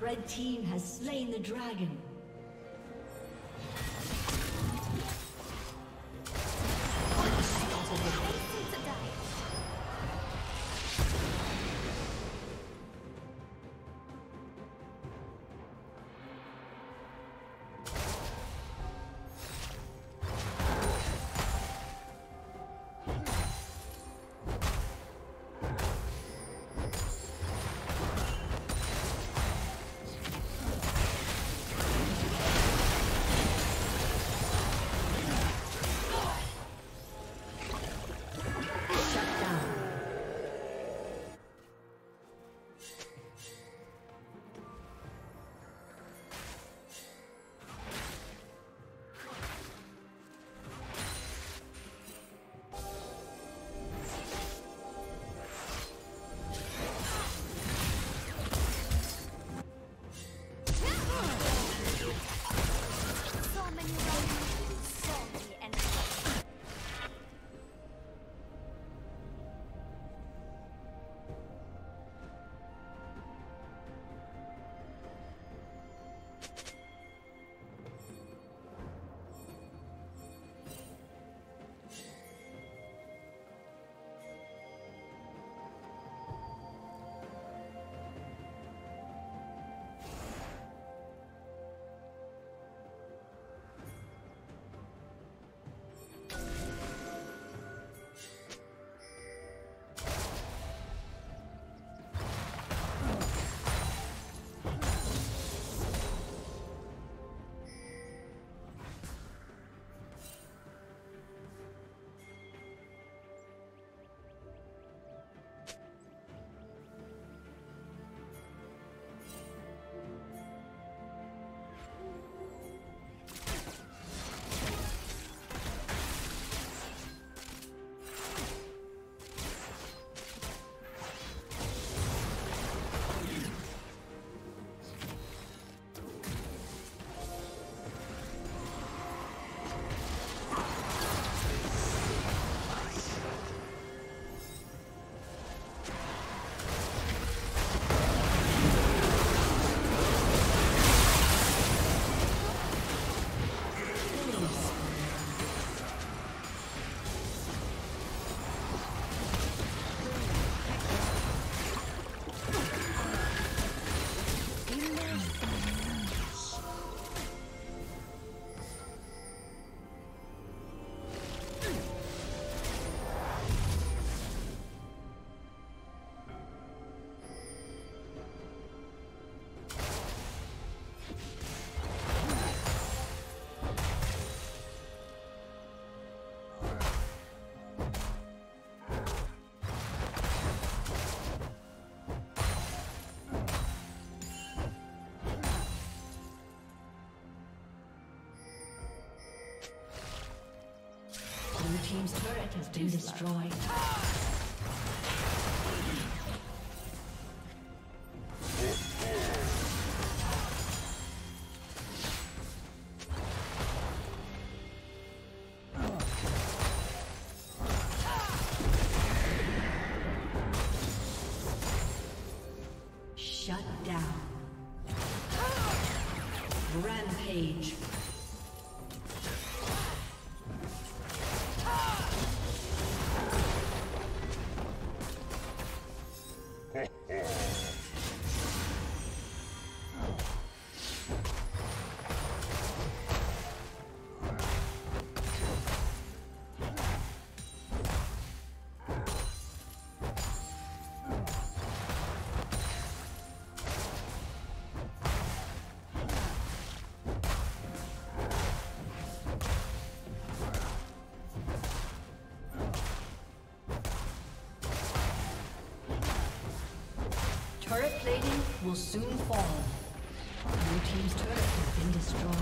Red team has slain the dragon. team's turret has been destroyed. Shut down. Rampage. Turret plating will soon fall. Your team's turret has been destroyed.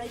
Red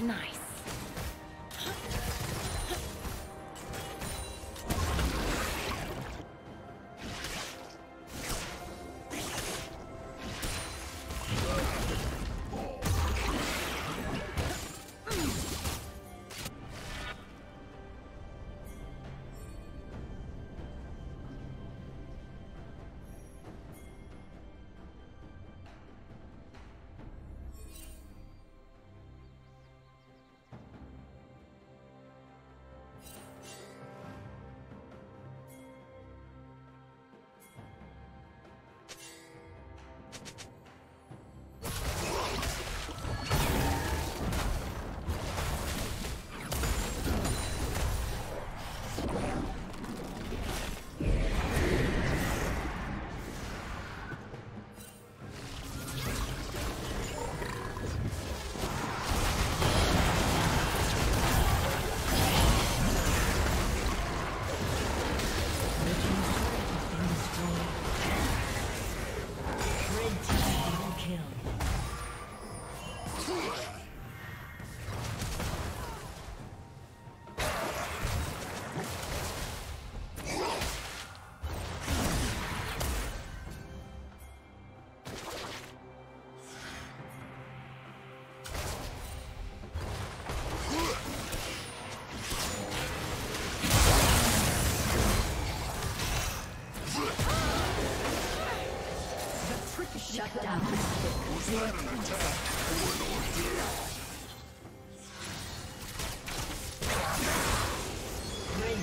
Nice. Red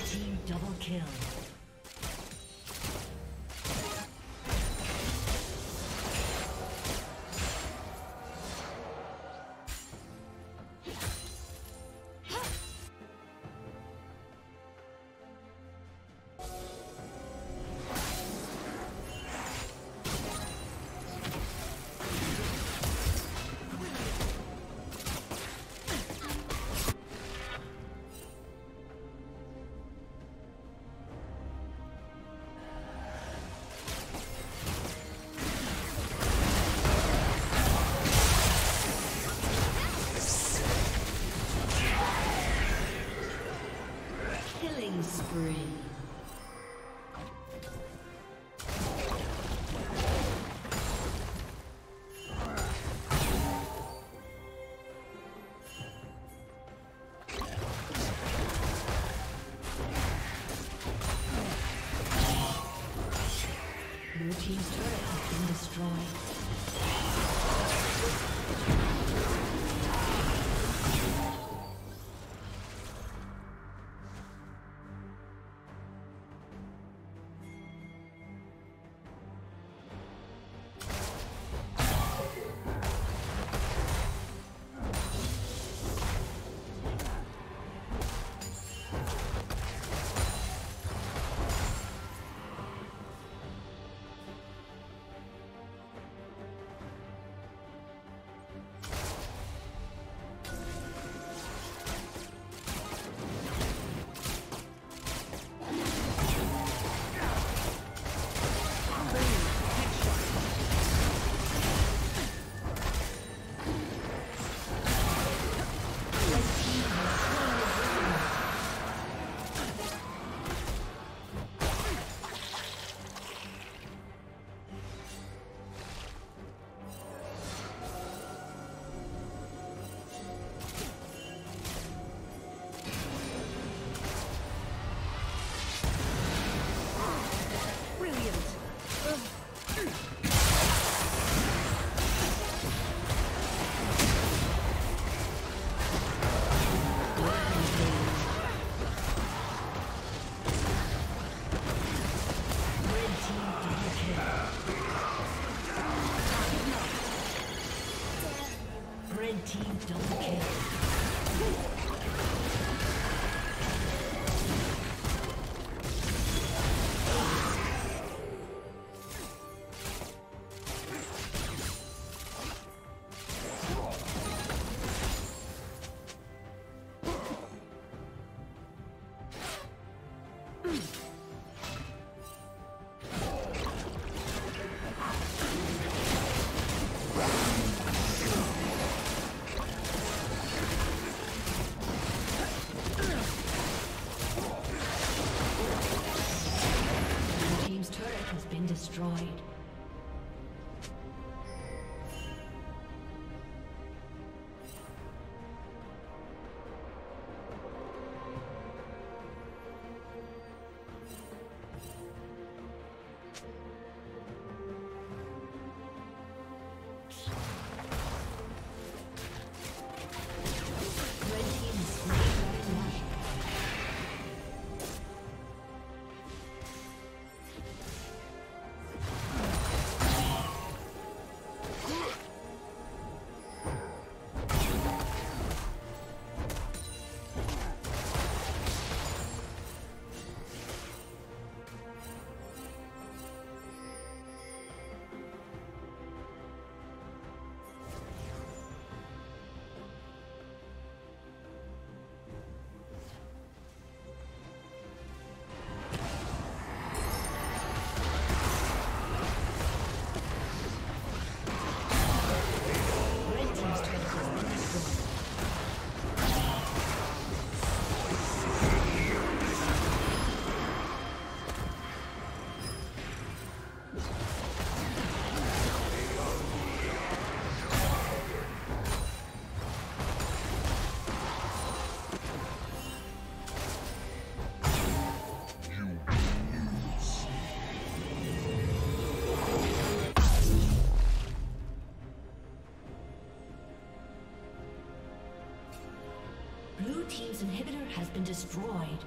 team double kill. Spree. Destroyed. team's inhibitor has been destroyed.